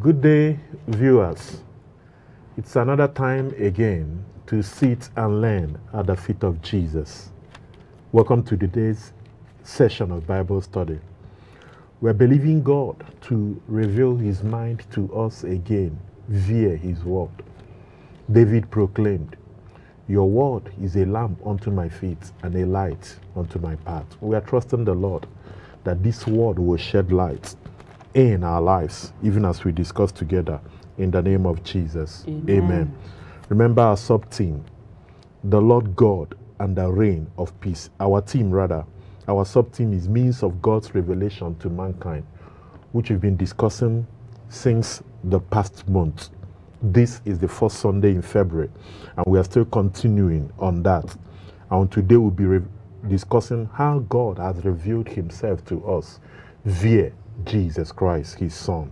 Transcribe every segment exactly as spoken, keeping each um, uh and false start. Good day, viewers. It's another time again to sit and learn at the feet of Jesus. Welcome to today's session of Bible study. We're believing God to reveal his mind to us again via his word. David proclaimed, "Your word is a lamp unto my feet and a light unto my path." We are trusting the Lord that this word will shed light in our lives, even as we discuss together, in the name of Jesus. Amen. Amen. Remember our sub-team, the Lord God and the reign of peace. Our team, rather, our sub-team is means of God's revelation to mankind, which we've been discussing since the past month. This is the first Sunday in February, and we are still continuing on that. And today we'll be re- discussing how God has revealed himself to us via Jesus Christ, his son.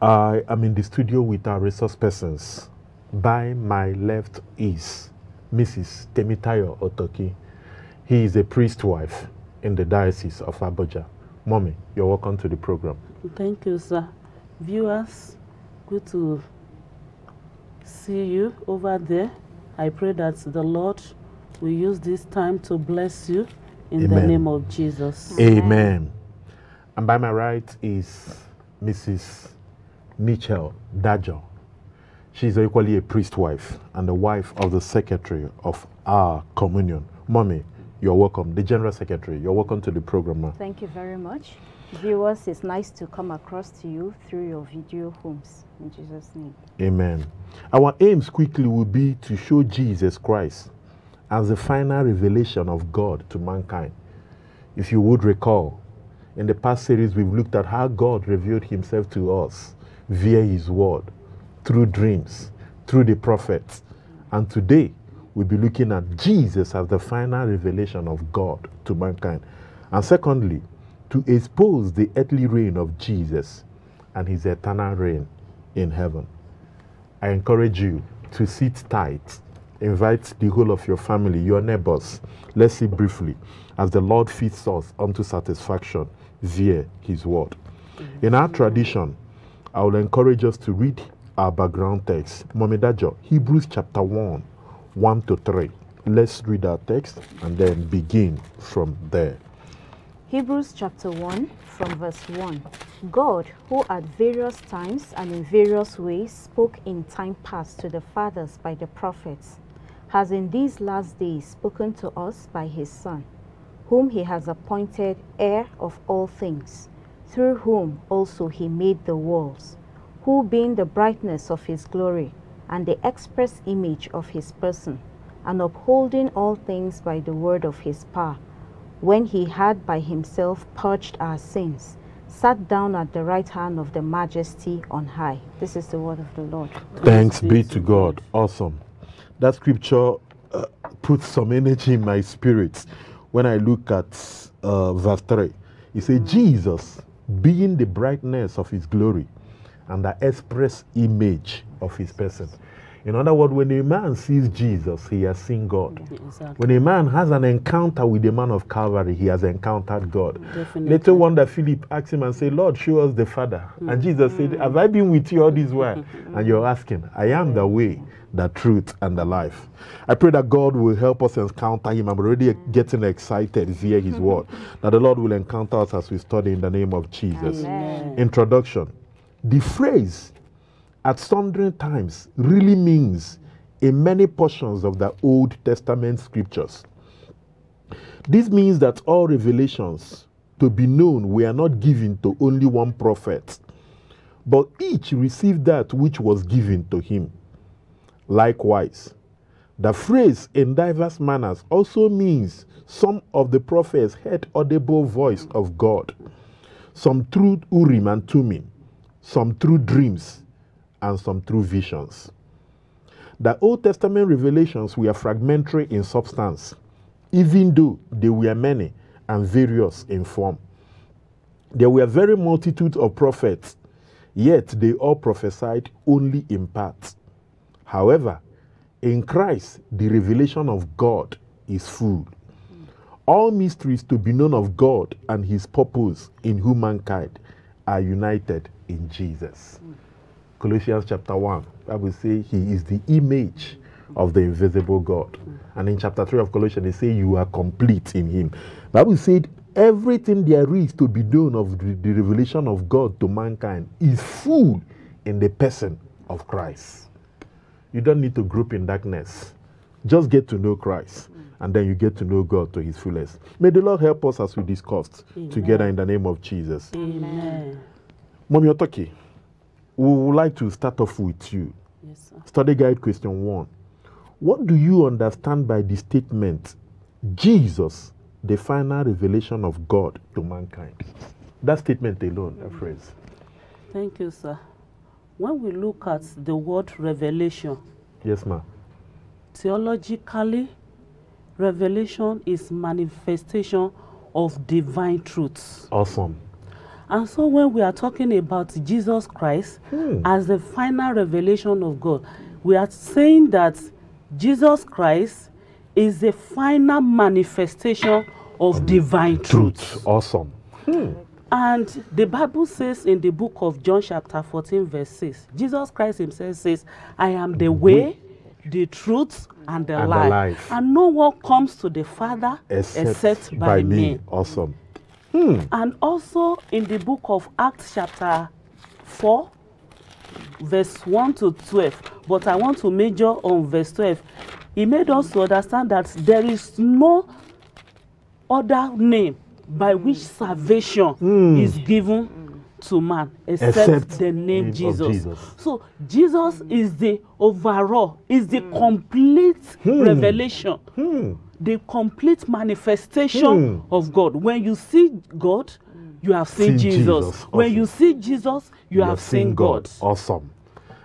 I am in the studio with our resource persons. By my left is Missus Temitayo Otoki. He is a priest wife in the Diocese of Abuja. Mommy, you're welcome to the program. Thank you, sir. Viewers, good to see you over there. I pray that the Lord will use this time to bless you in Amen. The name of Jesus. Amen. And by my right is Missus Michelle Dajel. She's equally a priest wife and the wife of the secretary of our communion. Mommy, you're welcome. The general secretary, you're welcome to the program. Ma. Thank you very much. Viewers, it's nice to come across to you through your video homes. In Jesus' name. Amen. Our aims quickly will be to show Jesus Christ as the final revelation of God to mankind. If you would recall, in the past series, we've looked at how God revealed himself to us via his word, through dreams, through the prophets. And today, we'll be looking at Jesus as the final revelation of God to mankind. And secondly, to expose the earthly reign of Jesus and his eternal reign in heaven. I encourage you to sit tight. Invite the whole of your family, your neighbors. Let's see briefly as the Lord feeds us unto satisfaction via his word. Mm-hmm. In our tradition, I will encourage us to read our background text. Mommy Dajo, Hebrews chapter one, one to three. Let's read our text and then begin from there. Hebrews chapter one, from verse one. God, who at various times and in various ways spoke in time past to the fathers by the prophets, has in these last days spoken to us by his Son, whom he has appointed heir of all things, through whom also he made the worlds, who being the brightness of his glory and the express image of his person, and upholding all things by the word of his power, when he had by himself purged our sins, sat down at the right hand of the Majesty on high. This is the word of the Lord. Thanks be to God. Awesome. That scripture uh, puts some energy in my spirit when I look at uh, verse three. It says, mm. Jesus, being the brightness of his glory and the express image of his person. In other words, when a man sees Jesus, he has seen God. Yeah, exactly. When a man has an encounter with the man of Calvary, he has encountered God. Definitely. Little wonder Philip asked him and said, "Lord, show us the Father." Mm. And Jesus mm. said, "Have I been with you all this while?" And you're asking, "I am the way, the truth, and the life." I pray that God will help us encounter him. I'm already getting excited via his word. That the Lord will encounter us as we study in the name of Jesus. Amen. Introduction. The phrase "at sundry times" really means in many portions of the Old Testament scriptures. This means that all revelations to be known were not given to only one prophet, but each received that which was given to him. Likewise, the phrase "in diverse manners" also means some of the prophets heard audible voice of God, some through Urim and Thummim, some through dreams, and some through visions. The Old Testament revelations were fragmentary in substance, even though they were many and various in form. There were very multitude of prophets, yet they all prophesied only in part. However, in Christ, the revelation of God is full. All mysteries to be known of God and his purpose in humankind are united in Jesus. Mm. Colossians chapter one, I will say he is the image of the invisible God. Mm. And in chapter three of Colossians, they say you are complete in him. Bible said everything there is to be done of the, the revelation of God to mankind is full in the person of Christ. You don't need to grope in darkness. Just get to know Christ, mm. and then you get to know God to his fullest. May the Lord help us as we discussed Amen. Together in the name of Jesus. Amen. Mommy Otoki, we would like to start off with you. Yes, sir. Study guide question one. What do you understand by the statement, Jesus, the final revelation of God to mankind? That statement alone, mm. a phrase. Thank you, sir. When we look at the word revelation, yes, ma'am. Theologically, revelation is manifestation of divine truths. Awesome. And so when we are talking about Jesus Christ hmm. as the final revelation of God, we are saying that Jesus Christ is the final manifestation of um, divine truths. Truth. Awesome. Hmm. And the Bible says in the book of John chapter fourteen verse six, Jesus Christ himself says, I am the way, the truth, and the, and life. the life. And no one comes to the Father except, except by, by me. me. Awesome. Hmm. And also in the book of Acts chapter four, verse one to twelve, but I want to major on verse twelve. He made us to understand that there is no other name by which salvation hmm. is given to man except, except the name, name Jesus. Jesus. So Jesus is the overall, is the mm. complete mm. revelation, mm. the complete manifestation mm. of God. When you see God, you have seen, seen Jesus. Jesus. When awesome. You see Jesus, you, you have, have seen, seen God. God. Awesome.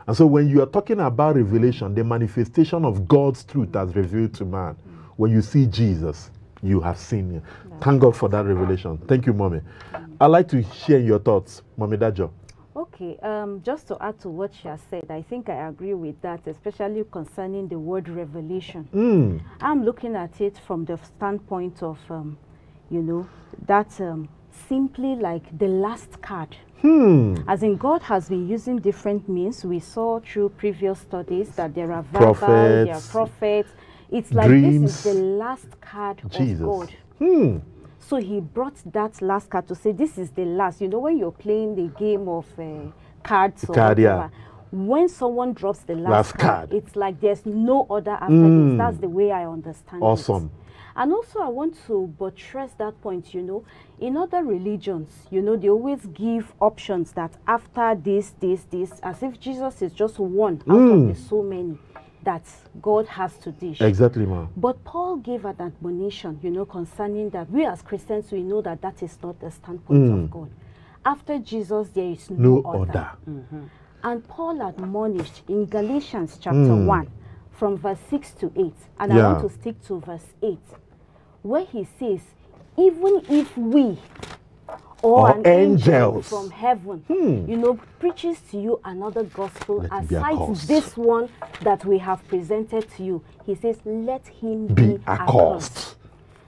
And so when you are talking about revelation, the manifestation of God's truth as revealed to man, when you see Jesus, you have seen him. Yeah. Thank God for that revelation. Thank you, Mommy. I'd like to share your thoughts, Mommy Dajel. Okay, um, just to add to what she has said, I think I agree with that, especially concerning the word revelation. Mm. I'm looking at it from the standpoint of, um, you know, that um, simply like the last card. Hmm. As in, God has been using different means. We saw through previous studies that there are verbal, prophets, there are prophets. It's like dreams. This is the last card Jesus. Of God. Hmm. So he brought that last card to say, this is the last. You know, when you're playing the game of uh, cards or card, whatever, yeah. when someone drops the last, last card, card, it's like there's no other after mm. this. That's the way I understand awesome. It. And also I want to buttress that point, you know, in other religions, you know, they always give options that after this, this, this, as if Jesus is just one out mm. of the so many that God has to dish. Exactly, ma'am. But Paul gave an admonition, you know, concerning that we as Christians, we know that that is not the standpoint mm. of God. After Jesus, there is no, no other. other. Mm-hmm. And Paul admonished in Galatians chapter mm. one, from verse six to eight, and yeah. I want to stick to verse eight, where he says, even if we, or, or an angel from heaven, hmm. you know, preaches to you another gospel aside this one that we have presented to you. He says, let him be, be accursed.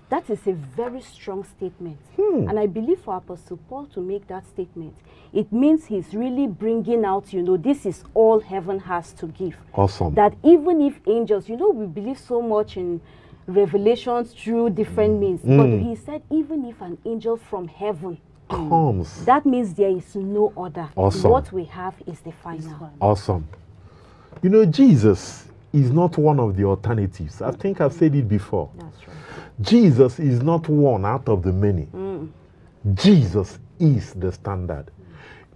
That is a very strong statement. Hmm. And I believe for Apostle Paul to make that statement, it means he's really bringing out, you know, this is all heaven has to give. Awesome. That even if angels, you know, we believe so much in revelations through different means. Mm. But he said, even if an angel from heaven comes, that means there is no other. Awesome. What we have is the final. Awesome. You know, Jesus is not one of the alternatives. I think I've said it before. That's right. Jesus is not one out of the many. Mm. Jesus is the standard. Mm.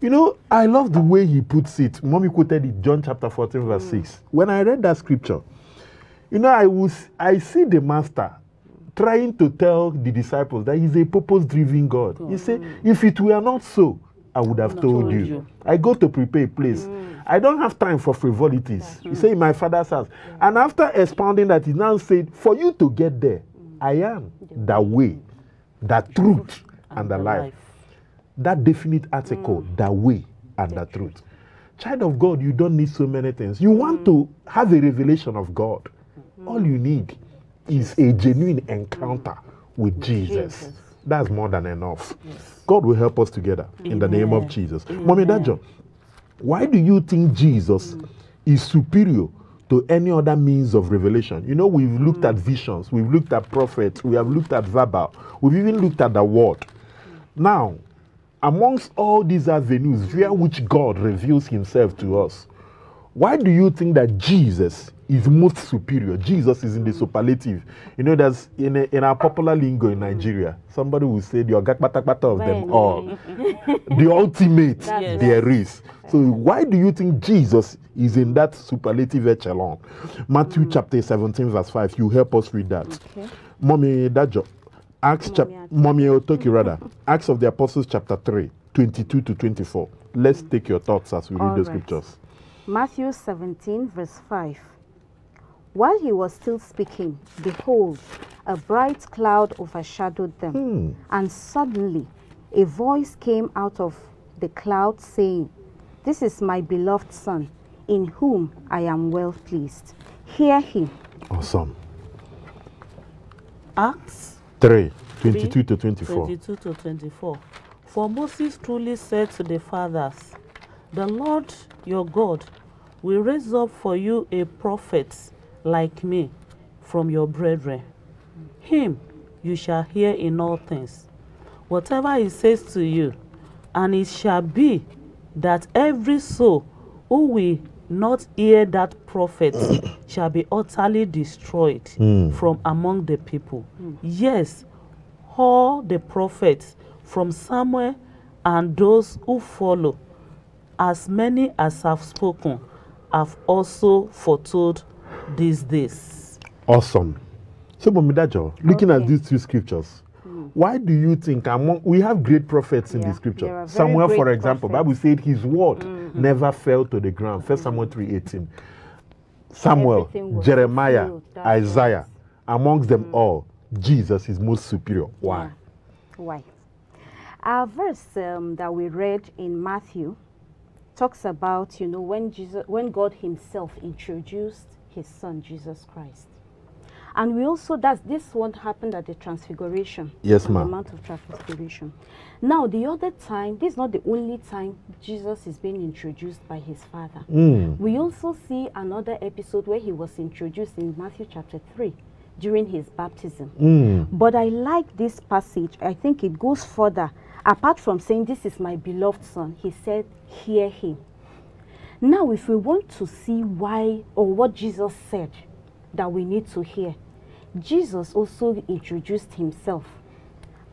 You know, I love the way he puts it. Mommy quoted it, John chapter fourteen, mm. verse six. When I read that scripture, you know, I, was, I see the master trying to tell the disciples that he's a purpose-driven God. God. He said, mm. if it were not so, I would have told, told you. you. I go to prepare a place. Mm. I don't have time for frivolities. He said, in my Father's house. Mm. And after expounding that, he now said, for you to get there, mm. I am the way, the truth, and, and the, the life. life. That definite article, mm. the way and the, the truth. truth. Child of God, you don't need so many things. You mm. want to have a revelation of God. All you need is a genuine encounter mm. with Jesus. Jesus. That's more than enough. Yes. God will help us together. Amen. In the name of Jesus. Amen. Mommy Dajel, why do you think Jesus mm. is superior to any other means of revelation? You know, we've looked mm. at visions, we've looked at prophets, we have looked at verbal, we've even looked at the word. Mm. Now, amongst all these avenues via which God reveals himself to us, why do you think that Jesus is most superior? Jesus is in the superlative. You know, that's in, a, in our popular lingo in Nigeria, somebody will say the Ogakpatakpata of them all, the ultimate yes. there is. So why do you think Jesus is in that superlative echelon? Matthew mm. chapter seventeen verse five, you help us read that. Okay. Mommy Dajel, Acts chapter, Mommy Otoki rather, Acts of the Apostles chapter three, twenty-two to twenty-four. Let's mm. take your thoughts as we all read the right. scriptures. Matthew seventeen verse five. While he was still speaking, behold, a bright cloud overshadowed them, mm. and suddenly a voice came out of the cloud saying, "This is my beloved son, in whom I am well pleased. Hear him." Awesome. Acts three, twenty-two to twenty-four. twenty-two to twenty-four. For Moses truly said to the fathers, "The Lord your God will raise up for you a prophet like me from your brethren. Him you shall hear in all things, whatever he says to you, and it shall be that every soul who will not hear that prophet shall be utterly destroyed mm. from among the people. Mm. Yes, all the prophets from Samuel and those who follow, as many as have spoken, have also foretold these days." Awesome. So, Mommy Dajel, looking okay. at these two scriptures, mm. why do you think among, we have great prophets in yeah, the scripture? Samuel, for example, prophets. Bible said his word mm-hmm. never fell to the ground. First Samuel three eighteen. Samuel, Jeremiah, true, Isaiah, is. amongst them mm. all, Jesus is most superior. Why? Yeah. Why? Our verse um, that we read in Matthew talks about, you know, when Jesus, when God himself introduced his son Jesus Christ. And we also, that's this one happened at the transfiguration. Yes, ma'am. The Mount of Transfiguration. Now, the other time, this is not the only time Jesus is being introduced by his father. Mm. We also see another episode where he was introduced in Matthew chapter three during his baptism. Mm. But I like this passage. I think it goes further. Apart from saying, "This is my beloved son," he said, "Hear him." Now, if we want to see why or what Jesus said that we need to hear, Jesus also introduced himself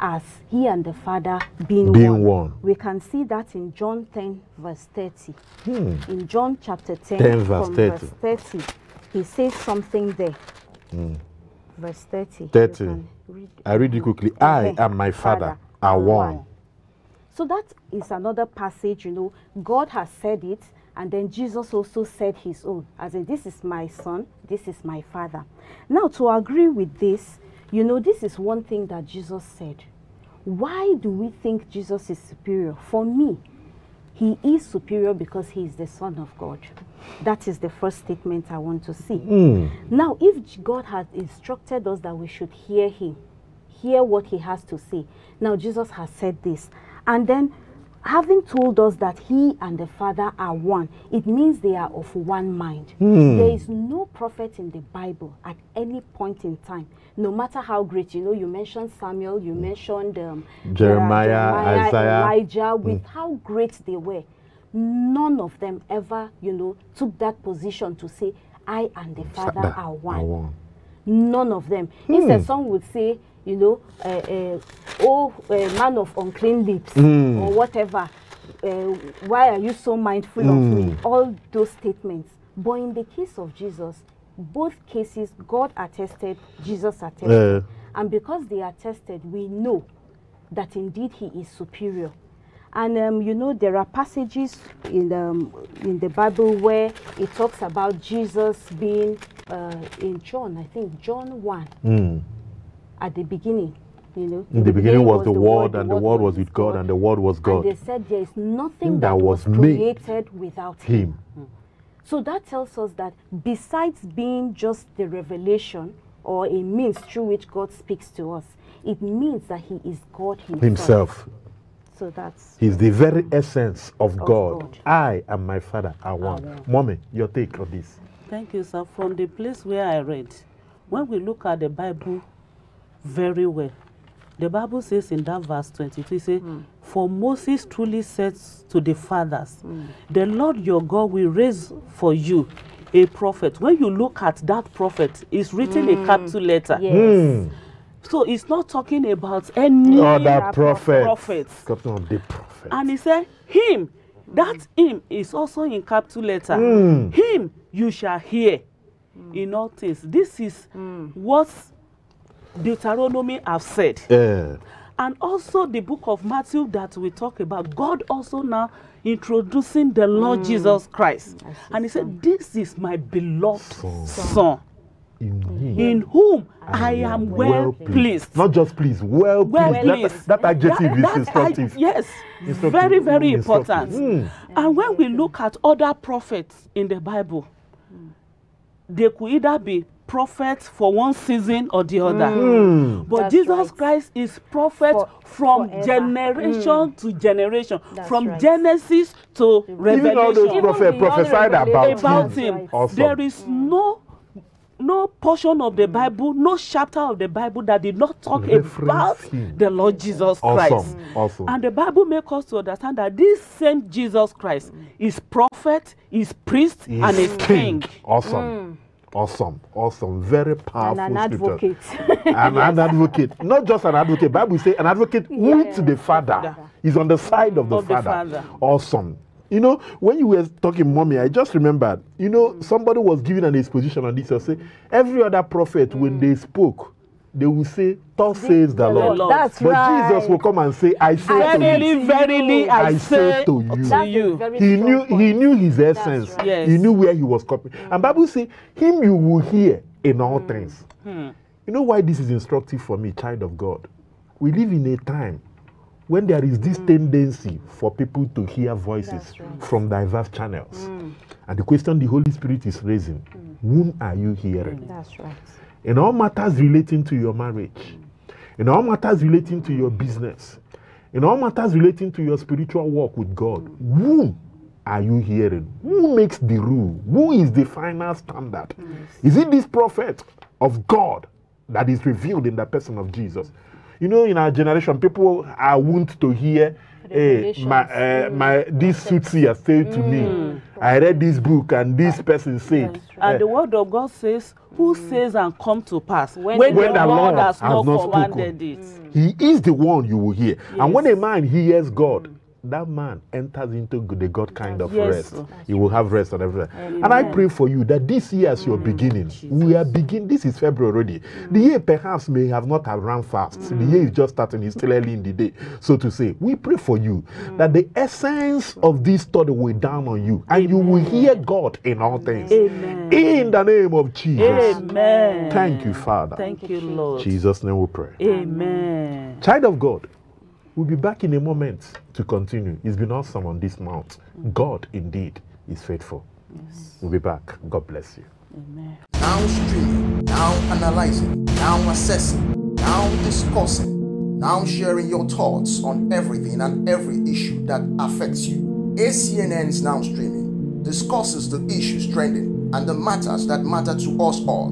as he and the Father being, being one. one. We can see that in John ten, verse thirty. Hmm. In John chapter ten, ten verse, from thirty. verse thirty, he says something there. Hmm. Verse thirty. thirty. Read. I read it quickly. Okay. I and my Father, Father are one. one. So that is another passage, you know. God has said it, and then Jesus also said his own, as in, "This is my son, this is my father." Now, to agree with this, you know, this is one thing that Jesus said. Why do we think Jesus is superior? For me, he is superior because he is the son of God. That is the first statement I want to see. Mm. Now, if God has instructed us that we should hear him, hear what he has to say. Now, Jesus has said this. And then, having told us that he and the Father are one, it means they are of one mind. Mm. There is no prophet in the Bible at any point in time, no matter how great. You know, you mentioned Samuel, you mentioned um, Jeremiah, Jeremiah, Isaiah, Elijah, with mm. how great they were. None of them ever, you know, took that position to say, "I and the Father Sada are one." Are one. None of them. Mm. Instead, some would say, you know, uh, uh, "Oh, uh, man of unclean lips," mm. or whatever. Uh, "why are you so mindful mm. of me?" All those statements. But in the case of Jesus, both cases, God attested, Jesus attested. Uh. And because they attested, we know that indeed he is superior. And, um, you know, there are passages in, um, in the Bible where it talks about Jesus being, uh, in John, I think, John one. Mm. At the beginning, you know. In the beginning was the Word, and the Word was with God, and the Word was God. And they said there is nothing that was created without him. Mm. So that tells us that besides being just the revelation or a means through which God speaks to us. It means that he is God himself. himself. So that's... He's the very essence of, of God. God. I and my Father are one. Amen. Mommy, your take on this. Thank you, sir. From the place where I read, when we look at the Bible very well, the Bible says in that verse twenty-two, it says, mm. for Moses truly said to the fathers, mm. the Lord your God will raise for you a prophet. When you look at that prophet, it's written mm. a capital letter. Yes. Mm. So it's not talking about any other prophet. prophet. The prophet. And he said, him, that him is also in capital letter. Mm. Him you shall hear mm. in all things. This is mm. what Deuteronomy have said. Yeah. And also the book of Matthew that we talk about, God also now introducing the Lord mm. Jesus Christ. And he said, this is my beloved son. son. In whom, in whom I, I am well, well pleased. pleased. Not just pleased, well, well pleased. pleased. That, that adjective that, is instructive. I, yes, instructive. very, very important. Mm. And when we look at other prophets in the Bible, mm. they could either be prophets for one season or the other. Mm. But That's Jesus right. Christ is prophet for, from forever. generation mm. to generation, That's from right. Genesis to Even Revelation. All those prophets prophesied about, about him. Right. Awesome. There is mm. no No portion of the mm. Bible, no chapter of the Bible that did not talk Reference about him. the Lord Jesus Christ. Awesome. Mm. Awesome. And the Bible makes us to understand that this same Jesus Christ mm. is prophet, is priest, He's and is king. king. Awesome. Mm. Awesome. Awesome. Very powerful. And an scripture. advocate. and yes. An advocate. Not just an advocate. Bible says an advocate yeah. with the Father. He's on the side of the, of Father. the Father. Awesome. You know, when you were talking, Mommy, I just remembered, you know, mm. somebody was giving an exposition on this and say, every other prophet, mm. when they spoke, they will say, thus says the Lord. Lord. That's but right. Jesus will come and say, I say I to verily, you. Verily, I, I say to you. To you. He, knew, he knew his essence. Right. Yes. He knew where he was copying. Mm. And Bible says, him you will hear in all mm. things. Mm. You know why this is instructive for me, child of God? We live in a time when there is this mm. tendency for people to hear voices right. from diverse channels. Mm. And the question the Holy Spirit is raising, mm. whom are you hearing? That's right. In all matters relating to your marriage, in all matters relating to your business, in all matters relating to your spiritual walk with God, mm. whom are you hearing? Who makes the rule? Who is the final standard? Mm. Is it this prophet of God that is revealed in the person of Jesus? You know, in our generation, people are wont to hear, hey, my, uh, my, this soothsayer said to mm. me, I read this book and this uh, person said. And uh, the word of God says, who mm. says and come to pass when, when the, the Lord, Lord has, has not commanded it. Mm. He is the one you will hear. Yes. And when a man hears God, mm. that man enters into the God kind of yes. rest. Yes. He will have rest on everything. Amen. And I pray for you that this year as mm. you're beginning, Jesus. we are beginning, this is February already. Mm. The year perhaps may have not have run fast. Mm. The year is just starting, it's still early in the day. So to say, we pray for you mm. that the essence of this study will down on you and Amen. you will hear God in all things. Amen. In the name of Jesus. Amen. Thank you, Father. Thank you, Lord. In Jesus' name we pray. Amen. Child of God, we'll be back in a moment to continue. It's been awesome on this mount. God indeed is faithful. Yes. We'll be back. God bless you. Amen. Now streaming, now analyzing, now assessing, now discussing, now sharing your thoughts on everything and every issue that affects you. A C N N's Now Streaming discusses the issues trending and the matters that matter to us all.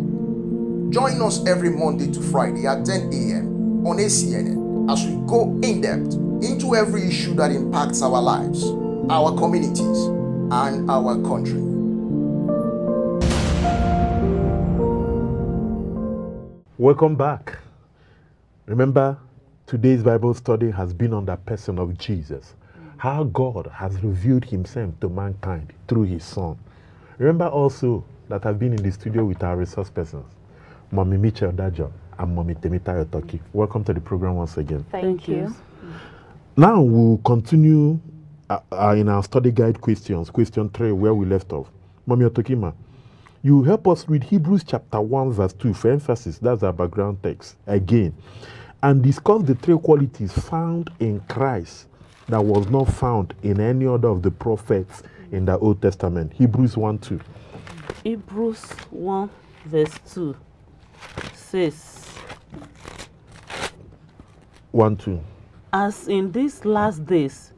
Join us every Monday to Friday at ten A M on A C N N. As we go in depth into every issue that impacts our lives, our communities, and our country. Welcome back. Remember, today's Bible study has been on the person of Jesus, how God has revealed himself to mankind through his son. Remember also that I've been in the studio with our resource persons, Mommy Michelle Dajel. I'm Mommy Temitayo Otoki. Welcome to the program once again. Thank, Thank you. you. Now we'll continue uh, uh, in our study guide questions, question three, where we left off. Mommy Otokima, you help us read Hebrews chapter one, verse two for emphasis. That's our background text again. And discuss the three qualities found in Christ that was not found in any other of the prophets in the Old Testament. Hebrews one, two. Hebrews one, verse two. Sis. One, two. As in these last days,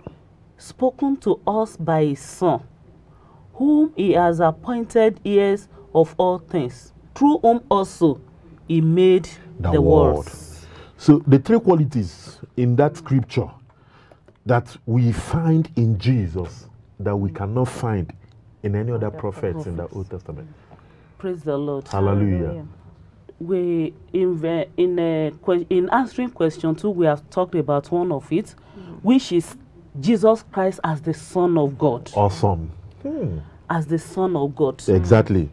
spoken to us by his Son, whom he has appointed heirs of all things, through whom also he made the, the world. So the three qualities in that scripture that we find in Jesus that we cannot find in any other prophets, prophets in the Old Testament. Praise the Lord. Hallelujah. Hallelujah. We in uh, in, uh, in answering question two, we have talked about one of it, mm. which is Jesus Christ as the Son of God. Awesome. Hmm. As the Son of God. Exactly.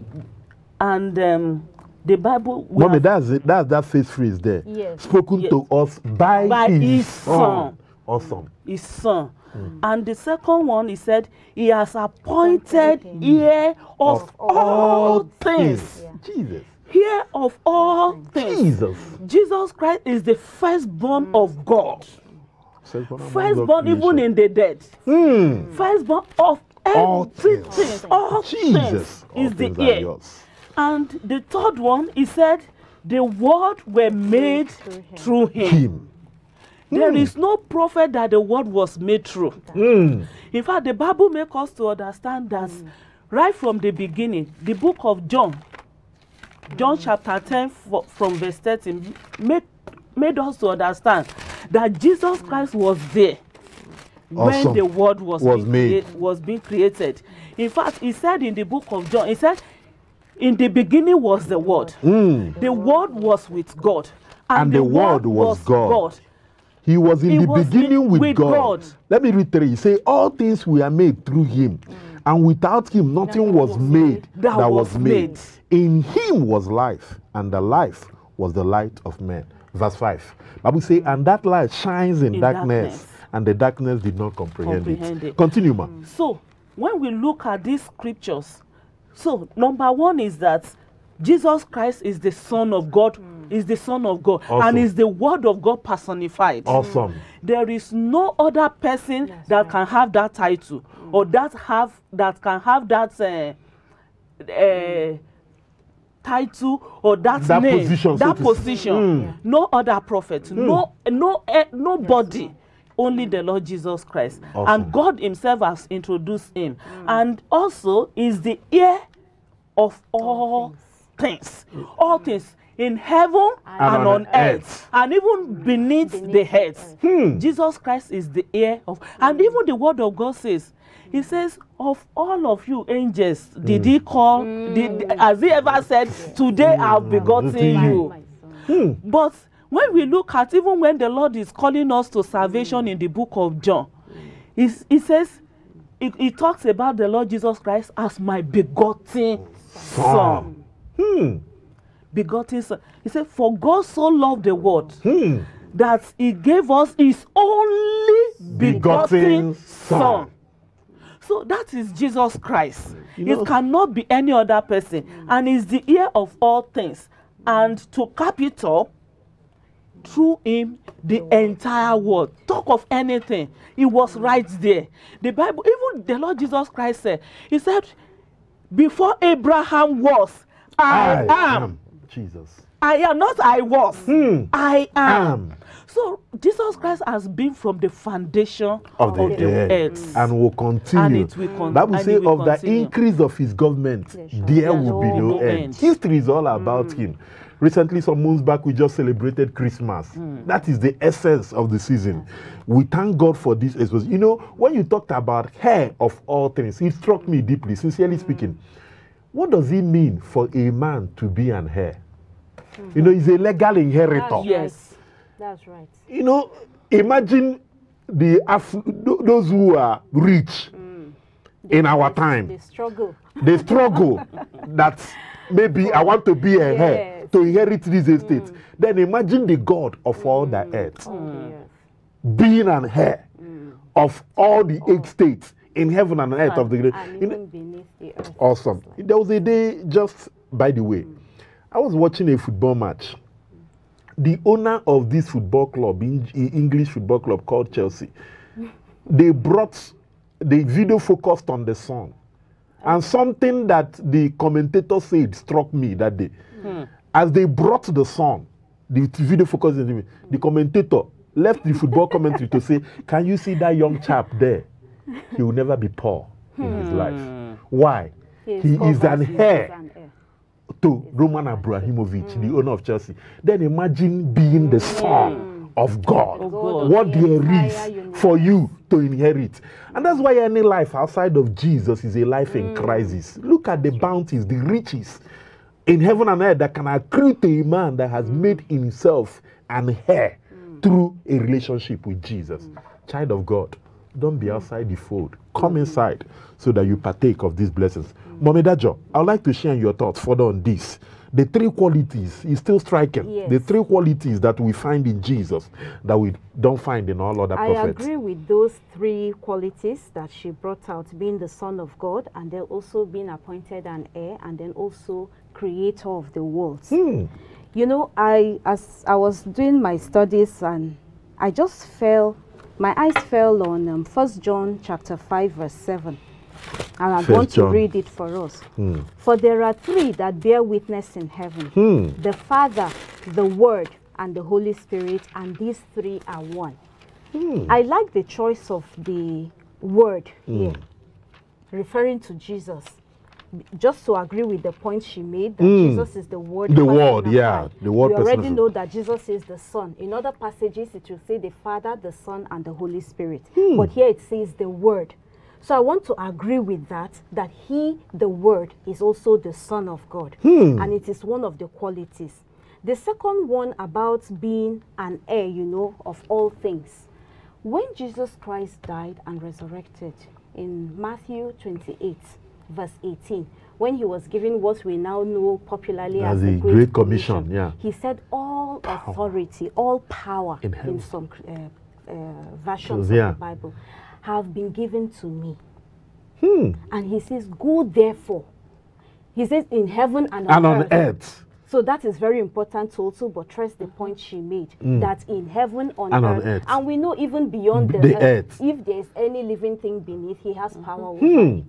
And um, the Bible. Mommy, that's it. That's that faith phrase there. Yes. Spoken yes. to us by, by his, his son. son. Awesome. His Son. Mm. And the second one, he said, he has appointed heir of, of all, all things. things. Yeah. Jesus. Heir of all things. Jesus. Jesus Christ is the firstborn mm. of God. Firstborn, firstborn even creation. In the dead. Mm. Firstborn of everything. All things. All Jesus. Things all is things the heir. And the third one, he said, the word were made through him. Through him. him. Mm. There is no prophet that the word was made through. Mm. In fact, the Bible makes us to understand that mm. right from the beginning, the book of John, John chapter ten from verse thirteen made, made us to understand that Jesus Christ was there when awesome. the world was, was, being made. was being created. In fact, he said in the book of John, he said, in the beginning was the Word. Mm. The Word was with God. And, and the, the Word was, was God. God. He was in he the was beginning in, with, with God. God. Let me read three. He said, all things were made through him. Mm. And without him, nothing was made that was made. In him was life, and the life was the light of men. Verse five. Bible say, and that light shines in, in darkness, darkness, and the darkness did not comprehend, comprehend it. it. Continue, ma. Mm. So, when we look at these scriptures, so number one is that Jesus Christ is the Son of God, mm. is the Son of God, awesome. and is the Word of God personified. Awesome. Mm. There is no other person That's that right. can have that title. Or that have that can have that uh, uh, title or that, that name, position, that so position. Mm. Yeah. No other prophet, mm. no no uh, nobody, yes. only the Lord Jesus Christ, awesome. and God Himself has introduced Him, mm. and also is the heir of all things, things. all mm. things in heaven and, and on, on earth. earth, and even beneath, beneath the earth. Hmm. Jesus Christ is the heir of, and mm. even the Word of God says. He says, of all of you angels, mm. did he call, mm. did, has he ever said, today mm. I have begotten mm. you? Mm. But when we look at, even when the Lord is calling us to salvation mm. in the book of John, he, he says, he, he talks about the Lord Jesus Christ as my begotten son. Mm. Begotten son. He said, for God so loved the world mm. that he gave us his only begotten, begotten son. son. So that is Jesus Christ. You it know, cannot be any other person. Mm. And is the heir of all things. And to cap it up, through him, the entire world. Talk of anything. It was right there. The Bible, even the Lord Jesus Christ said, he said, before Abraham was, I, I am. am. Jesus. I am, not I was. Mm. I am. am. So Jesus Christ has been from the foundation of the, of the earth, and will continue. And it will con Bible says of continue. the increase of his government, yes, sure. there yes. will be no, no end. end. History is all about mm. him. Recently, some months back, we just celebrated Christmas. Mm. That is the essence of the season. We thank God for this. You know, when you talked about hair of all things, it struck me deeply, sincerely mm. speaking. What does it mean for a man to be an heir? Mm-hmm. You know, he's a legal inheritor. Yes. That's right. You know, imagine the Af those who are rich mm. in they, our they, time. They struggle. They struggle that maybe I want to be a yes. heir to inherit this estate. Mm. Then imagine the God of mm. all the earth mm. being an heir mm. of all the oh. eight states in heaven and earth and, of the great. And even beneath the earth. Awesome. Like there was a day, just by the way, mm. I was watching a football match. The owner of this football club, English football club called Chelsea, they brought the video focused on the song. And something that the commentator said struck me that day. Hmm. As they brought the song, the video focused on him, the commentator left the football commentary to say, can you see that young chap there? He will never be poor in hmm. his life. Why? He is, he is an heir to it's Roman Abramovich, mm. the owner of Chelsea. Then imagine being the son mm. of God. Oh God. What there is for you to inherit. And that's why any life outside of Jesus is a life mm. in crisis. Look at the bounties, the riches in heaven and earth that can accrue to a man that has made himself an heir mm. through a relationship with Jesus. Mm. Child of God, don't be outside the fold. Come inside so that you partake of these blessings. Mommy Dajel, I'd like to share your thoughts further on this. The three qualities is still striking. Yes. The three qualities that we find in Jesus that we don't find in all other prophets. I agree with those three qualities that she brought out, being the Son of God, and then also being appointed an heir, and then also creator of the world. Hmm. You know, I as I was doing my studies, and I just fell... My eyes fell on um, First John chapter five verse seven, and I want to read it for us. Mm. For there are three that bear witness in heaven, mm. the Father, the Word, and the Holy Spirit, and these three are one. Mm. I like the choice of the Word mm. here, referring to Jesus. Just to agree with the point she made, that mm. Jesus is the Word. The Word, yeah. The Word. We already know that Jesus is the Son. In other passages, it will say the Father, the Son, and the Holy Spirit. Mm. But here it says the Word. So I want to agree with that, that He, the Word, is also the Son of God. Mm. And it is one of the qualities. The second one about being an heir, you know, of all things. When Jesus Christ died and resurrected in Matthew twenty-eight, verse eighteen, when he was given what we now know popularly as, as the Great, Great Commission, Commission yeah. he said all power. authority, all power in, in some uh, uh, versions yeah. of the Bible have been given to me. Hmm. And he says, go therefore. He says in heaven and on, and on earth. earth. So that is very important to also buttress the point she made, mm. that in heaven, on and earth, on earth, and we know even beyond the, the earth, earth, if there is any living thing beneath, he has power over hmm. it.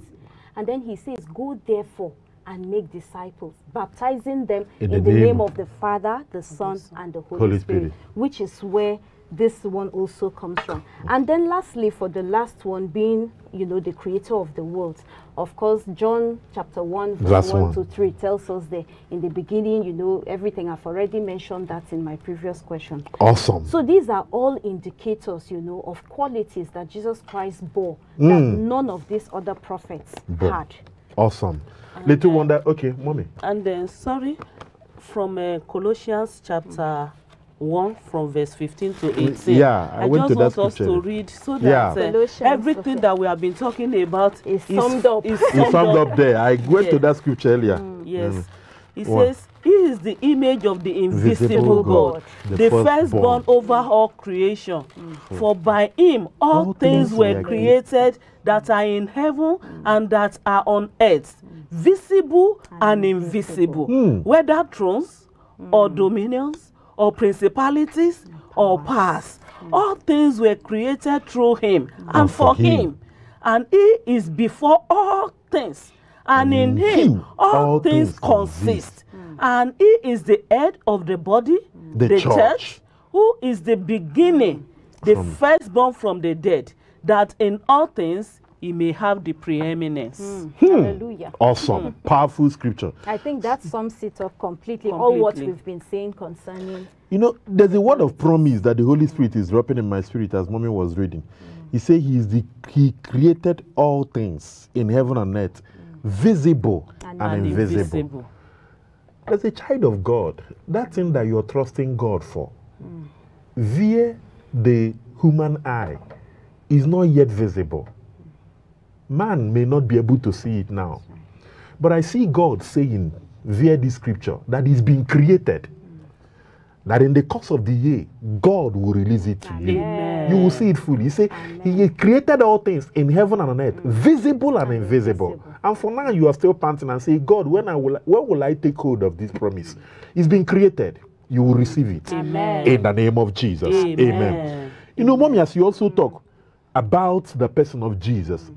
And then he says, go therefore and make disciples, baptizing them in, in the, the name, name of the Father, the Son, and the Holy, Holy Spirit, Spirit, which is where this one also comes from. And then lastly, for the last one, being, you know, the creator of the world. Of course, John chapter one, verse one to three tells us that in the beginning, you know, everything. I've already mentioned that in my previous question. Awesome. So these are all indicators, you know, of qualities that Jesus Christ bore mm. that none of these other prophets Bo. had. Awesome. And Little then, wonder, okay, mommy. And then, sorry, from uh, Colossians chapter one from verse fifteen to eighteen. Yeah, I, I went just to want that us picture. to read so that yeah. uh, everything that we have been talking about is summed up. Is summed, summed up there. I went yeah. to that scripture earlier. Mm. Yes, mm. it what? says, "He is the image of the invisible God, God, the, the firstborn first over mm. all creation. Mm. For by Him all, all things, things were created that are in heaven mm. and that are on earth, mm. visible and, and invisible, mm. whether thrones mm. or dominions." or principalities, or powers. Mm. All things were created through him mm. and for him. him. And he is before all things. And mm. in him, all, all things, things consist. Mm. And he is the head of the body, mm. the, the church. church, who is the beginning, the from firstborn from the dead, that in all things he may have the preeminence. Mm. Hmm. Hallelujah. Awesome. Mm. Powerful scripture. I think that sums it up completely, completely, all what we've been saying concerning. You know, there's a word of promise that the Holy Spirit is dropping in my spirit as mommy was reading. Mm. He said he is the he created all things in heaven and earth, mm. visible and, and invisible. invisible. As a child of God, that thing that you're trusting God for, mm. via the human eye, is not yet visible. Man may not be able to see it now. But I see God saying via this scripture that it's been created. That in the course of the year, God will release it to you. Amen. You will see it fully. He said, He created all things in heaven and on earth, mm. visible and invisible. invisible. And for now, you are still panting and saying, God, when, I will, when will I take hold of this promise? It's been created. You will receive it. Amen. In the name of Jesus. Amen. Amen. You know, mommy, as you also talk about the person of Jesus,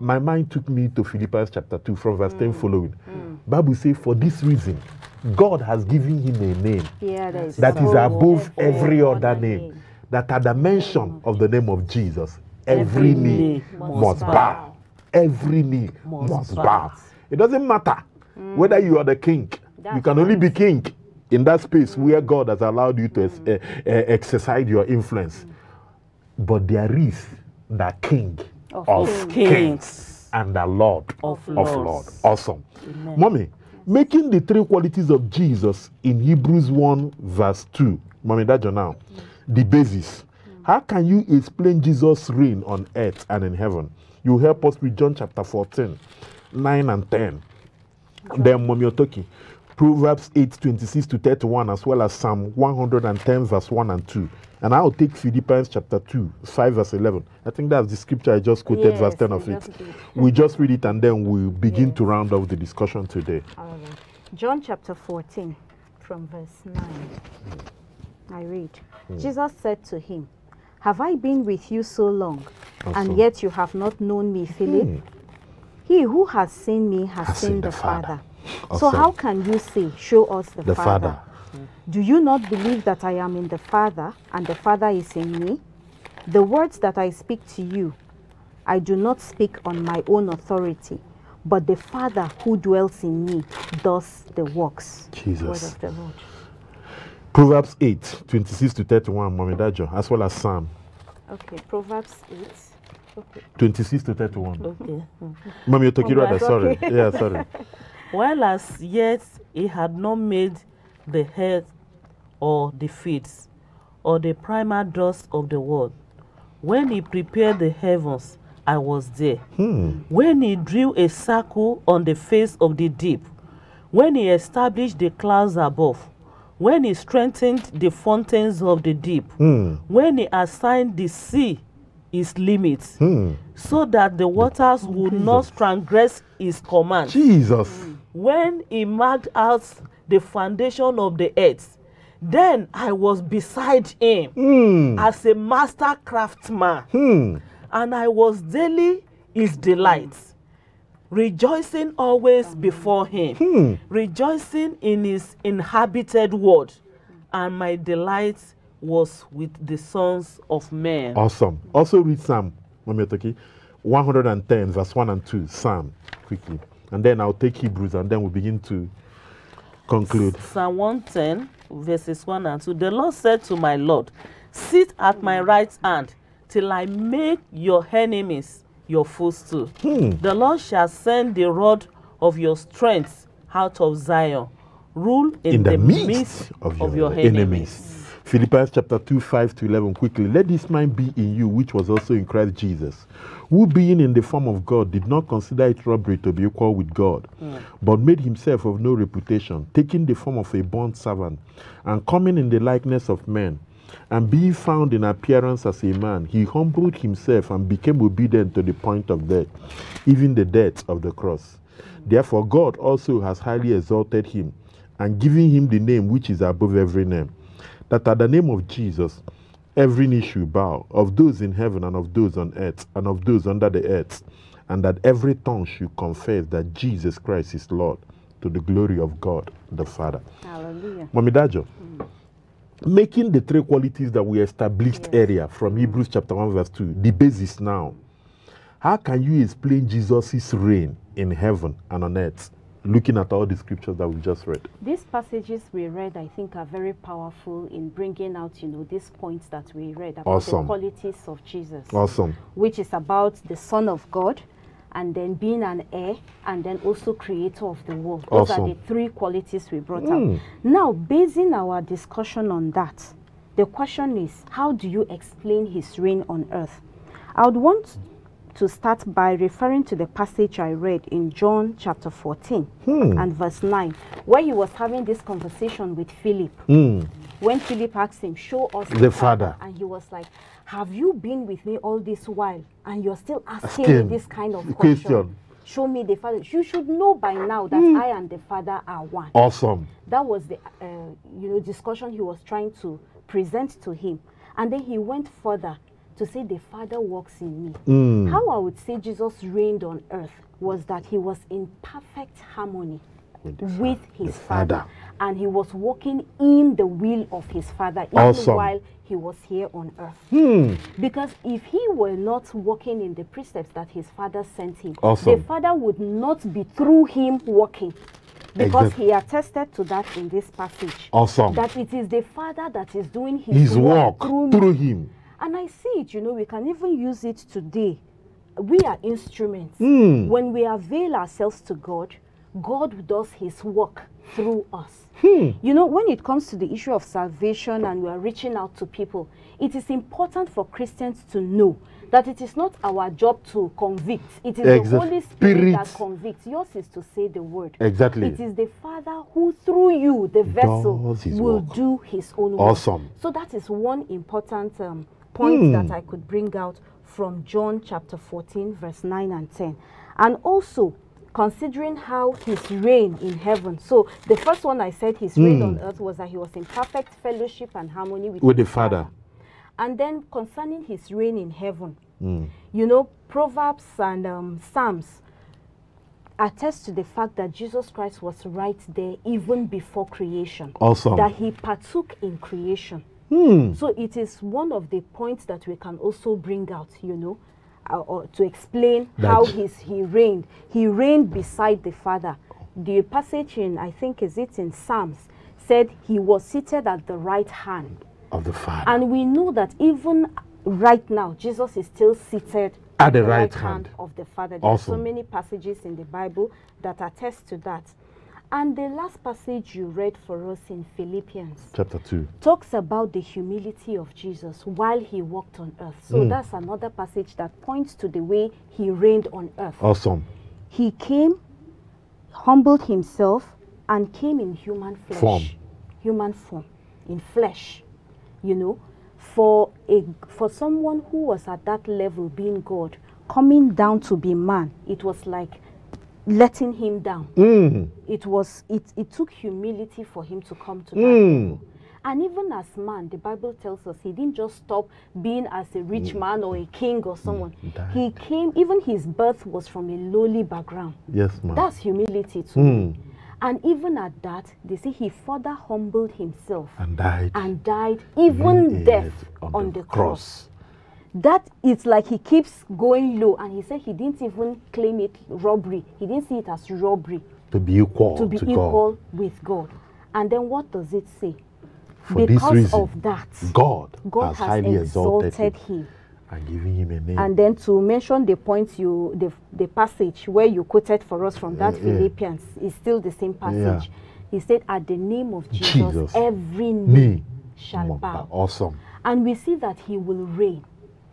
My mind took me to Philippians chapter two from verse mm. ten following. Mm. Bible says, for this reason, God has given him a name yeah, that is, that is above every other name, name, that at the mention of the name of Jesus, every, every knee must bow. bow. Every knee must, must bow. bow. It doesn't matter mm. whether you are the king. That's you can only be king in that space mm. where God has allowed you to mm. uh, uh, exercise your influence. Mm. But there is the king of, of kings. kings and the Lord of, of Lord. Awesome. Amen. Mommy, making the three qualities of Jesus in Hebrews one verse two. Mommy, that's now mm. the basis. Mm. How can you explain Jesus' reign on earth and in heaven? You help us with John chapter fourteen, nine and ten. Okay. Then Mommy Otoki, Proverbs eight, twenty-six to thirty-one, as well as Psalm one hundred ten, verse one and two. And I'll take Philippians chapter two, five, verse eleven. I think that's the scripture I just quoted, yes, verse ten of it. We just read it and then we'll begin yes. to round off the discussion today. All right. John chapter fourteen, from verse nine. I read, mm. Jesus said to him, have I been with you so long, awesome. and yet you have not known me, Philip? Mm. He who has seen me has, has seen, seen the, the Father. Father. Awesome. So how can you say, show us the, the Father? Father. Do you not believe that I am in the Father, and the Father is in me? The words that I speak to you, I do not speak on my own authority, but the Father who dwells in me does the works. Jesus. Word of the Lord. Proverbs eight, twenty-six to thirty-one, Mommy Dajel, as well as Psalm. Okay, Proverbs eight. Okay. twenty-six to thirty-one. Okay. Mommy Otoki rather, sorry. Yeah, sorry. While as yet he had not made the head or the feet or the primer dust of the world, when he prepared the heavens, I was there. Hmm. When he drew a circle on the face of the deep, when he established the clouds above, when he strengthened the fountains of the deep, hmm. when he assigned the sea its limits, hmm. so that the waters would Jesus. not transgress his command. Jesus. Hmm. When he marked out the foundation of the earth, then I was beside him mm. as a master craftsman, mm. and I was daily his delight, rejoicing always before him, mm. rejoicing in his inhabited world, and my delight was with the sons of men. Awesome. Also read Psalm one hundred ten, verse one and two, Psalm, quickly. And then I'll take Hebrews, and then we'll begin to conclude. Psalm one ten, verses one and two. The Lord said to my Lord, sit at my right hand till I make your enemies your footstool. Hmm. The Lord shall send the rod of your strength out of Zion. Rule in, in the, the midst, midst of your, of your enemies. enemies. Philippians chapter two, five to eleven, quickly. Let this mind be in you, which was also in Christ Jesus, who being in the form of God did not consider it robbery to be equal with God, mm. but made himself of no reputation, taking the form of a bond servant, and coming in the likeness of men, and being found in appearance as a man, he humbled himself and became obedient to the point of death, even the death of the cross. Mm. Therefore God also has highly exalted him, and given him the name which is above every name, that at the name of Jesus, every knee should bow, of those in heaven and of those on earth and of those under the earth, and that every tongue should confess that Jesus Christ is Lord, to the glory of God the Father. Hallelujah. Mommy Dajel, mm. making the three qualities that we established yes. earlier from Hebrews chapter one verse two, the basis now. How can you explain Jesus' reign in heaven and on earth, looking at all the scriptures that we just read? These passages we read, I think, are very powerful in bringing out, you know, these points that we read about awesome. the qualities of Jesus. Awesome. Which is about the Son of God, and then being an heir, and then also creator of the world. Those awesome. are the three qualities we brought mm. out. Now, basing our discussion on that, the question is, how do you explain his reign on earth? I would want to start by referring to the passage I read in John chapter fourteen hmm. and verse nine, where he was having this conversation with Philip. Hmm. When Philip asked him, show us the, the Father. Father, and he was like, have you been with me all this while, and you're still asking Skin. me this kind of question? Christian. Show me the Father. You should know by now that mm. I and the Father are one. Awesome. That was the uh, you know, discussion he was trying to present to him. And then he went further to say the Father works in me. Mm. How I would say Jesus reigned on earth was that he was in perfect harmony with, with his father. father, and he was walking in the will of his Father even awesome. while he was here on earth. Hmm. Because if he were not walking in the precepts that his Father sent him, awesome. the Father would not be through him walking. Because exactly. he attested to that in this passage. Awesome. That it is the Father that is doing his, his work through, through him. And I see it, you know, we can even use it today. We are instruments. Mm. When we avail ourselves to God, God does his work through us. Hmm. You know, when it comes to the issue of salvation and we are reaching out to people, it is important for Christians to know that it is not our job to convict. It is exactly. the Holy Spirit, Spirit that convicts. Yours is to say the word. Exactly. It is the Father who through you, the vessel, will work. do his own work. Awesome. So that is one important um, point hmm. that I could bring out from John chapter fourteen, verse nine and ten. And also, considering how his reign in heaven. So the first one I said his mm. reign on earth was that he was in perfect fellowship and harmony with, with the Father. Father. And then concerning his reign in heaven, mm. you know, Proverbs and um, Psalms attest to the fact that Jesus Christ was right there even before creation. Awesome. That he partook in creation. Mm. So it is one of the points that we can also bring out, you know, or to explain that how his, he reigned. He reigned beside the Father. The passage in, I think, is it in Psalms, said he was seated at the right hand of the Father. And we know that even right now, Jesus is still seated at the, the right, right hand. hand of the Father. There awesome. are so many passages in the Bible that attest to that. And the last passage you read for us in Philippians chapter two talks about the humility of Jesus while he walked on earth. So mm. that's another passage that points to the way he reigned on earth. Awesome. He came, humbled himself, and came in human flesh. Form. Human form, in flesh, you know, for, a, for someone who was at that level being God, coming down to be man, it was like letting him down. Mm. It was it, it took humility for him to come to that mm. And even as man, the Bible tells us he didn't just stop being as a rich mm. man or a king or someone. That. He came, even his birth was from a lowly background. Yes, ma'am. That's humility too. Mm. And even at that, they say he further humbled himself and died. And died even death on, on the, the cross. cross. That it's like he keeps going low, and he said he didn't even claim it robbery. He didn't see it as robbery. To be equal to, be to equal God. with God. And then what does it say? For because this reason, of that, God, God has, has highly exalted, exalted him, him and given him a name. And then to mention the points you, the, the passage where you quoted for us from that yeah, Philippians yeah. is still the same passage. Yeah. He said, "At the name of Jesus, Jesus every knee, knee shall bow." Awesome. And we see that he will reign.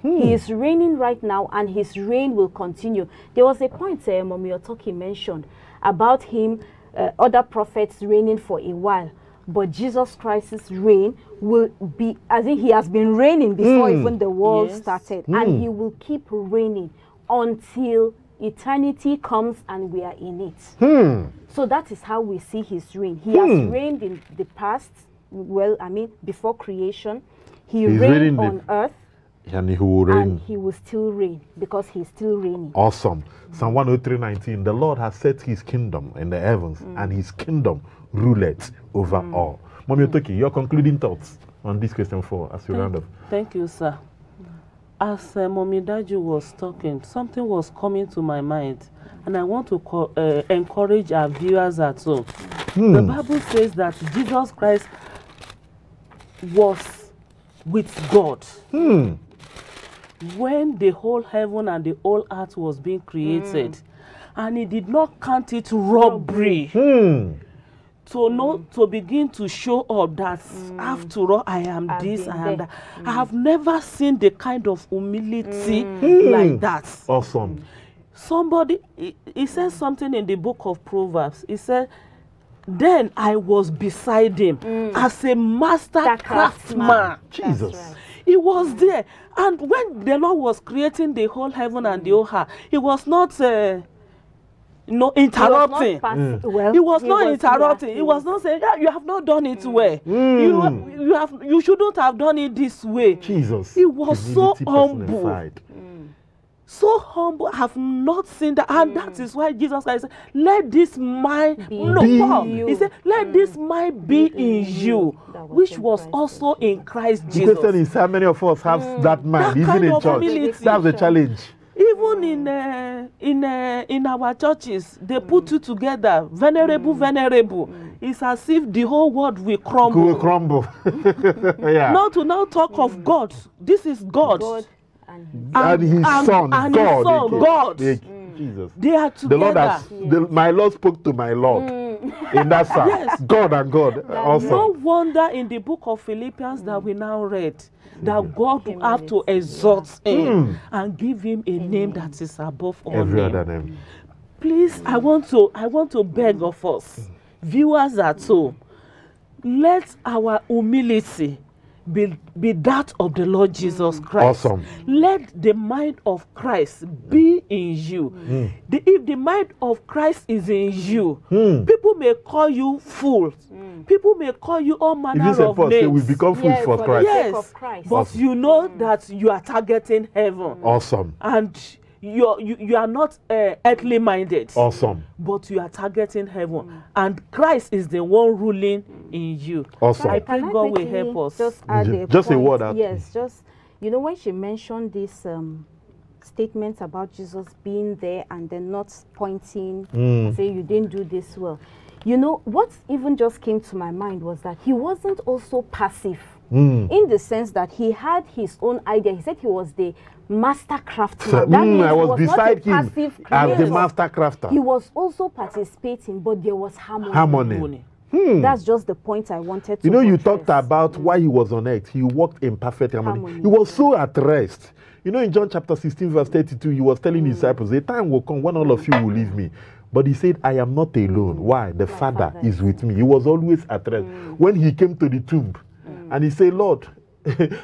He is reigning right now, and his reign will continue. There was a point uh, Mommy Otoki mentioned about him, uh, other prophets reigning for a while. But Jesus Christ's reign will be, as in he has been reigning before mm. even the world yes. started. Mm. And he will keep reigning until eternity comes and we are in it. Mm. So that is how we see his reign. He mm. has reigned in the past, well, I mean, before creation. He He's reigned on earth. And he will reign. And he will still reign because he is still reigning. Awesome. Mm. Psalm one oh three nineteen. The Lord has set his kingdom in the heavens, mm. and his kingdom ruleth over mm. all. Mommy Otoki, mm. your concluding thoughts on this question four as you round up. Thank you, sir. As uh, Mommy Daju was talking, something was coming to my mind, and I want to co uh, encourage our viewers at home. Mm. The Bible says that Jesus Christ was with God. Mm. When the whole heaven and the whole earth was being created, mm. and he did not count it robbery mm. to mm. know to begin to show up that mm. after all I am I've this and that. Mm. I have never seen the kind of humility mm. like that. Awesome. Somebody he, he says something in the book of Proverbs. He said, "Then I was beside him mm. as a master that craftsman." craftsman. Jesus. Right. He was mm. there. And when the Lord was creating the whole heaven mm. and the whole earth, he was not uh, no interrupting. It was not, mm. well, it was it not was interrupting. It was not saying, yeah, you have not done it mm. well. Mm. You, you have you shouldn't have done it this way. Jesus. It was so humble. Mm. So humble. I have not seen that. And mm. that is why Jesus Christ said, let this mind be no, be Paul, you. He said, let mm. this mind be in you, was which was Christ also in Christ Jesus. The question is, how many of us have mm. that mind? That kind of humility. That's the challenge. Even in uh, in uh, in our churches, they put you together, venerable, mm. venerable. Mm. It's as if the whole world will crumble. Will crumble. yeah. Not to now talk mm. of God. This is God, God and, and His and, Son, and God. His son, okay. God. They, Jesus. They are together. The Lord has, yes. the, my Lord spoke to my Lord. Mm. In that sense, yes. God and God. Also. No wonder in the book of Philippians mm. that we now read. That God will have to exalt him mm. and give him a name that is above all every name. Other name. Please, I want to I want to beg of us, viewers at home, let our humility be, be that of the Lord Jesus Christ. Awesome. Let the mind of Christ be in you. Mm. The, if the mind of Christ is in you, mm. people may call you fool. Mm. People may call you all manner if of names. We become fools yeah, for, for Christ. Yes, Christ. But awesome. You know mm. that you are targeting heaven. Awesome. And you're, you you are not uh, earthly minded. Awesome. But you are targeting heaven, mm. and Christ is the one ruling in you. Awesome. I pray God will help us. Just add a, just a word. Out. Yes. Just you know when she mentioned this um, statements about Jesus being there and then not pointing, mm. saying you didn't do this well. You know what even just came to my mind was that he wasn't also passive. Mm. In the sense that he had his own idea. He said he was the master crafter. So, that mm, means I was, was beside him as the master crafter. He was also participating, but there was harmony. Harmony. Hmm. That's just the point I wanted to You know, you talked this. about mm. why he was on earth. He walked in perfect harmony. harmony. He was so at rest. You know, in John chapter sixteen, verse thirty-two, he was telling mm. his disciples, a time will come when all of you will leave me. But he said, I am not alone. Why? The Father, Father is with me. He was always at rest. Mm. When he came to the tomb, and he said, Lord,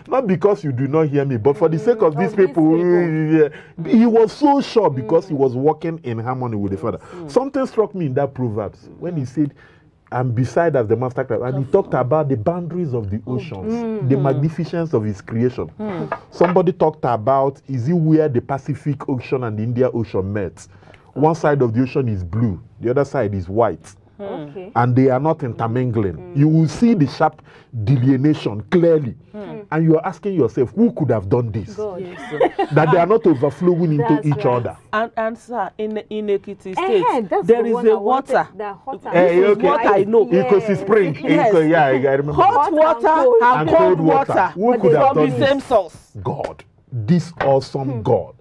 not because you do not hear me, but for the sake of mm, these people, people. Yeah. He was so sure because mm. he was walking in harmony with the Father. Mm. Something struck me in that Proverbs when he said, I'm beside as the master crafter. And he talked about the boundaries of the oceans, mm. the magnificence of his creation. Mm. Somebody talked about, is it where the Pacific Ocean and the Indian Ocean met? One side of the ocean is blue, the other side is white. Okay. And they are not intermingling. Mm. You will see the sharp delineation clearly. Mm. And you are asking yourself, who could have done this? Yes, that they are not overflowing into that's each right. other. And, and sir, in, in Ekiti State, eh, there the is a water. The hot eh, this okay. is what I, I know. Ikogosi Spring. Yes. Ikogosi, yeah, I remember. Hot water and cold, and cold water. water. Who but could have done the same this? Source. God. This awesome God.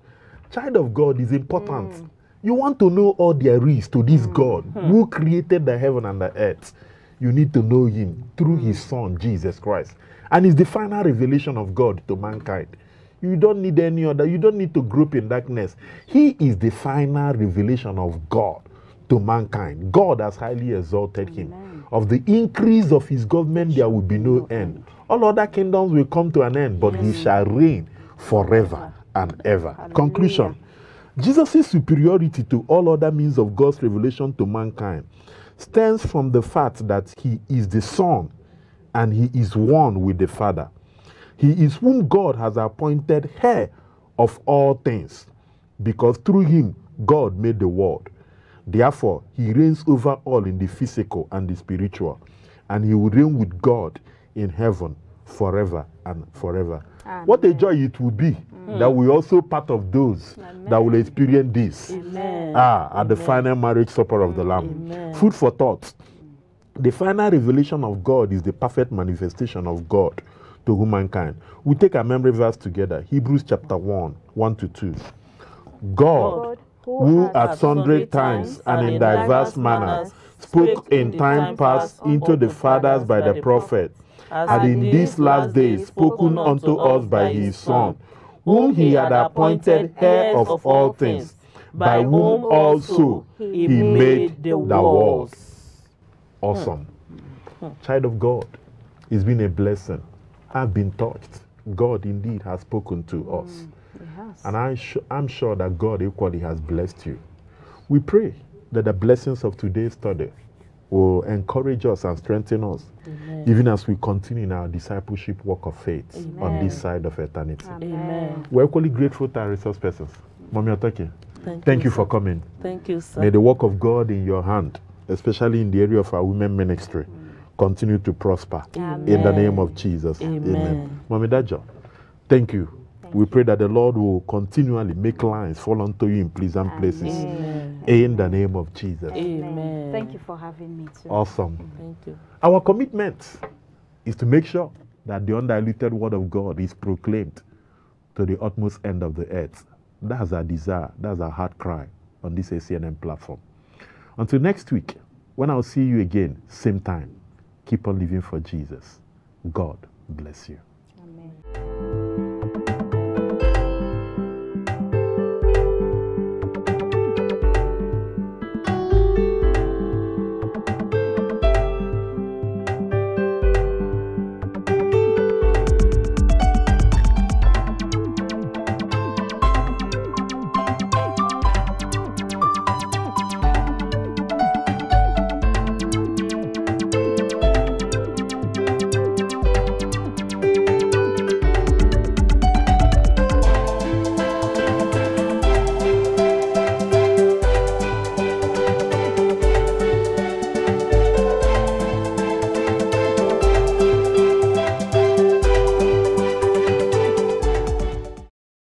Child of God is important. Mm. You want to know all there is to this mm. God mm. who created the heaven and the earth. You need to know him through mm. his Son, Jesus Christ. And it's the final revelation of God to mankind. You don't need any other. You don't need to grope in darkness. He is the final revelation of God to mankind. God has highly exalted Amen. him. Of the increase of his government, there will be no end. All other kingdoms will come to an end, but Amen. he shall reign forever and ever. Hallelujah. Conclusion. Jesus' superiority to all other means of God's revelation to mankind stems from the fact that he is the Son and he is one with the Father. He is whom God has appointed heir of all things, because through him God made the world. Therefore, he reigns over all in the physical and the spiritual, and he will reign with God in heaven forever and forever. Amen. What a joy it will be mm. that we also part of those Amen. that will experience this Amen. ah, at Amen. the final marriage supper of the Lamb. Amen. Food for thought. The final revelation of God is the perfect manifestation of God to humankind. We take our memory verse together. Hebrews chapter one, one to two. God, God who, who at sundry times, times and in diverse manners spoke in time past unto the fathers by the prophets, and in these last days spoken unto us by his Son, whom he had appointed heir of all things, by whom also he made the world. Awesome. Child of God, it's been a blessing. I've been touched. God indeed has spoken to us. And I sh- I'm sure that God equally has blessed you. We pray that the blessings of today's study will encourage us and strengthen us, Amen. Even as we continue in our discipleship work of faith Amen. On this side of eternity. Amen. We're equally grateful to our resource persons. Mommy Otoki, thank, thank you, you for coming. Thank you, sir. May the work of God in your hand, especially in the area of our women ministry, Amen. Continue to prosper. Amen. In the name of Jesus. Amen. Amen. Mommy Dajel, thank you. Thank we pray you. That the Lord will continually make lines fall unto you in pleasant Amen. Places. Amen. In the name of Jesus. Amen. Thank you for having me too. Awesome. Thank you. Our commitment is to make sure that the undiluted word of God is proclaimed to the utmost end of the earth. That's our desire. That's our heart cry on this A C N M platform. Until next week, when I'll see you again, same time, keep on living for Jesus. God bless you. Amen.